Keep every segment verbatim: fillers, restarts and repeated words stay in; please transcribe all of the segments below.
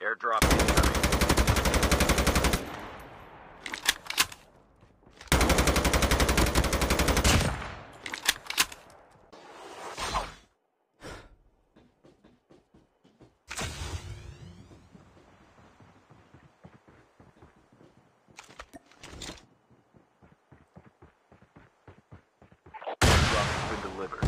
Airdrop incoming. Airdrop has been delivered.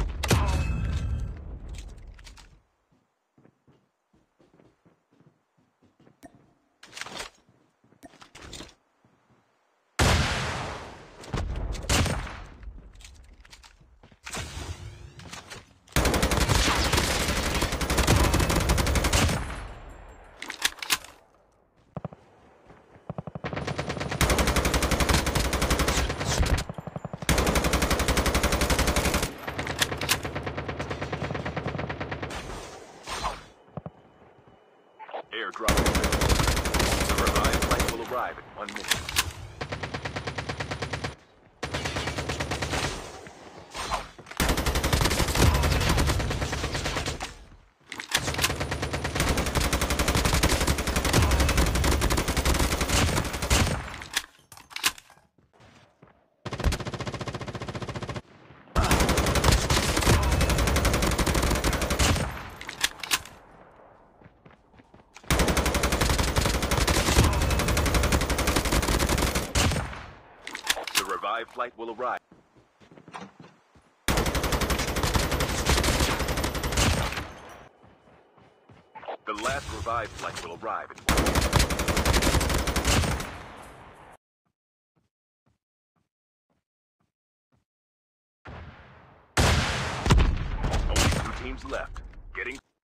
Airdrop. The revived flight will arrive in one minute. Revived flight will arrive. The last revived flight will arrive in one minute. Only two teams left. Getting